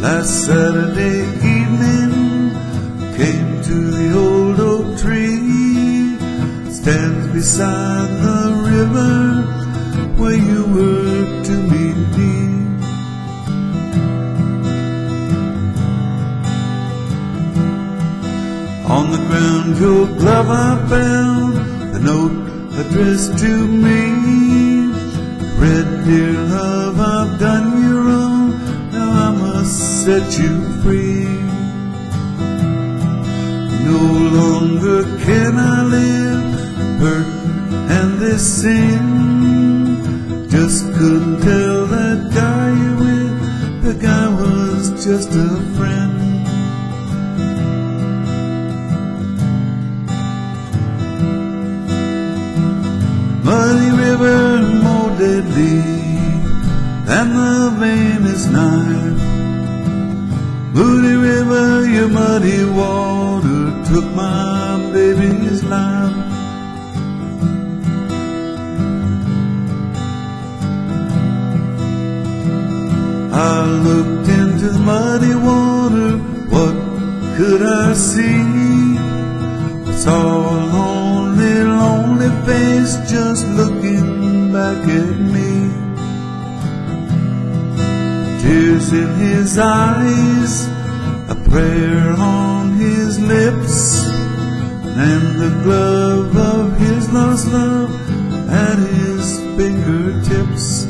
Last Saturday evening, came to the old oak tree, stands beside the river where you were to meet me. On the ground your glove I found, the note addressed to me, read, "Dear love, I've done you wrong, set you free. No longer can I live, hurt and this sin. Just couldn't tell that guy you with, the guy was just a friend. Muddy river more deadly than the vainest knife. Moody river, your muddy water took my baby's life. I looked into the muddy water, what could I see? I saw a lonely, lonely face just looking back at me. Tears in his eyes, a prayer on his lips, and the glove of his lost love at his fingertips.